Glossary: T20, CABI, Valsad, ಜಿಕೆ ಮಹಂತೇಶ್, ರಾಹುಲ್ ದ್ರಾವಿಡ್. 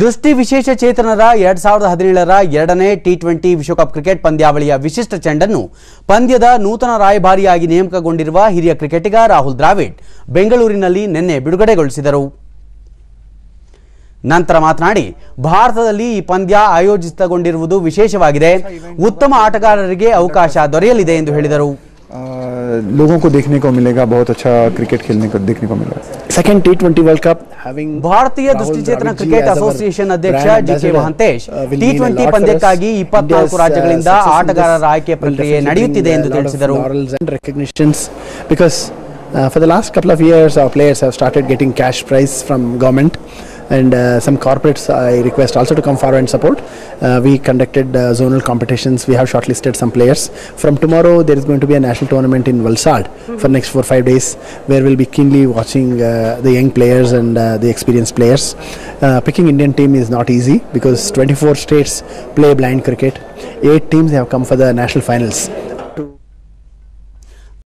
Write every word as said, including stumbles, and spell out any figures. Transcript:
ದೃಷ್ಟಿ ವಿಶೇಷ ಚೇತನರ ಎರಡ್ ಸಾವಿರದ ಹದಿನೇಳರ ಎರಡನೇ ಟಿ ಟ್ವೆಂಟಿ ವಿಶ್ವಕಪ್ ಕ್ರಿಕೆಟ್ ಪಂದ್ಯಾವಳಿಯ ವಿಶಿಷ್ಟ ಚೆಂಡನ್ನು ಪಂದ್ಯದ ನೂತನ ರಾಯಭಾರಿಯಾಗಿ ನೇಮಕಗೊಂಡಿರುವ ಹಿರಿಯ ಕ್ರಿಕೆಟಿಗ ರಾಹುಲ್ ದ್ರಾವಿಡ್ ಬೆಂಗಳೂರಿನಲ್ಲಿ ನಿನ್ನೆ ಬಿಡುಗಡೆಗೊಳಿಸಿದರು. ನಂತರ ಮಾತನಾಡಿ, ಭಾರತದಲ್ಲಿ ಈ ಪಂದ್ಯ ಆಯೋಜಿತಗೊಂಡಿರುವುದು ವಿಶೇಷವಾಗಿದೆ, ಉತ್ತಮ ಆಟಗಾರರಿಗೆ ಅವಕಾಶ ದೊರೆಯಲಿದೆ ಎಂದು ಹೇಳಿದರು. ಭಾರತೀಯ ದೃಷ್ಟಿಚೇತನ ಕ್ರಿಕೆಟ್ ಅಸೋಸಿಯೇಷನ್ ಅಧ್ಯಕ್ಷ ಜಿಕೆ ಮಹಂತೇಶ್, ಟಿ ಟ್ವೆಂಟಿ ಪಂದ್ಯಕ್ಕಾಗಿ ಇಪ್ಪತ್ನಾಲ್ಕು ರಾಜ್ಯಗಳಿಂದ ಆಟಗಾರರ ಆಯ್ಕೆ ಪ್ರಕ್ರಿಯೆ ನಡೆಯುತ್ತಿದೆ ಎಂದು ತಿಳಿಸಿದರು. And uh, some corporates I request also to come forward and support. Uh, we conducted uh, zonal competitions. We have shortlisted some players. From tomorrow there is going to be a national tournament in Valsad mm-hmm. for next four or five days, where we'll be keenly watching uh, the young players and uh, the experienced players. Uh, picking Indian team is not easy because twenty-four states play blind cricket. Eight teams have come for the national finals.